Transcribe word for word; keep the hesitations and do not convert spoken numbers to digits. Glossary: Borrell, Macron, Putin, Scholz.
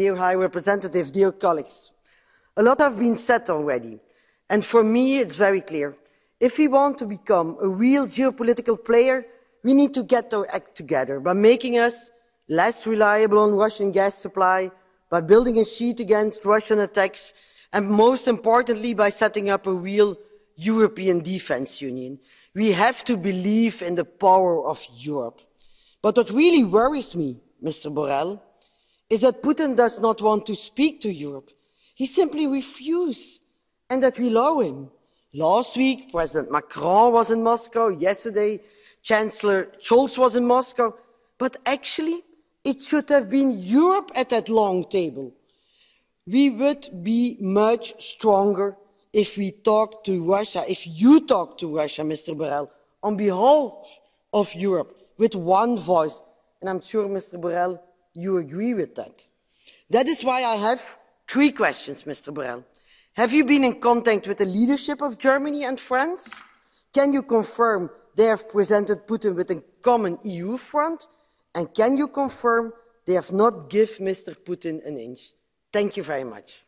Dear High Representative, dear colleagues, a lot has been said already, and for me it's very clear. If we want to become a real geopolitical player, we need to get our act together by making us less reliable on Russian gas supply, by building a shield against Russian attacks, and most importantly, by setting up a real European defense union. We have to believe in the power of Europe. But what really worries me, Mister Borrell, is that Putin does not want to speak to Europe. He simply refuses, and that we allow him. Last week, President Macron was in Moscow. Yesterday, Chancellor Scholz was in Moscow. But actually, it should have been Europe at that long table. We would be much stronger if we talked to Russia, if you talk to Russia, Mister Borrell, on behalf of Europe, with one voice. And I'm sure, Mister Borrell, you agree with that. That is why I have three questions, Mister Borrell. Have you been in contact with the leadership of Germany and France? Can you confirm they have presented Putin with a common E U front? And can you confirm they have not given Mister Putin an inch? Thank you very much.